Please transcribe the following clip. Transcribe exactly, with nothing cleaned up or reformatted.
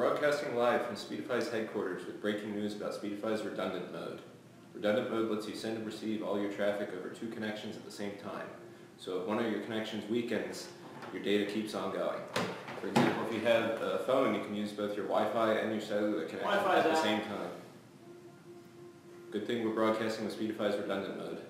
broadcasting live from Speedify's headquarters with breaking news about Speedify's redundant mode. Redundant mode lets you send and receive all your traffic over two connections at the same time. So if one of your connections weakens, your data keeps on going. For example, if you have a phone, you can use both your Wi-Fi and your cellular connection Wi-Fi at the same time. Good thing we're broadcasting with Speedify's redundant mode.